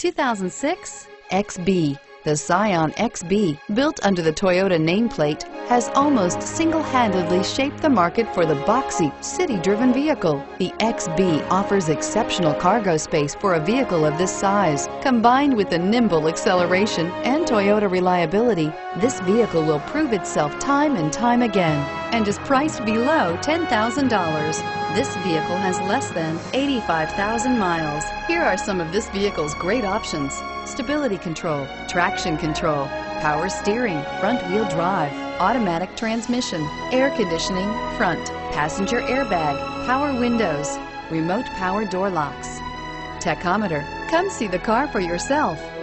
2006 XB. The Scion XB, built under the Toyota nameplate, has almost single-handedly shaped the market for the boxy, city-driven vehicle. The XB offers exceptional cargo space for a vehicle of this size. Combined with the nimble acceleration and Toyota reliability, this vehicle will prove itself time and time again and is priced below $10,000. This vehicle has less than 85,000 miles. Here are some of this vehicle's great options: stability control, traction control, power steering, front-wheel drive, automatic transmission, air conditioning, front, passenger airbag, power windows, remote power door locks, tachometer. Come see the car for yourself.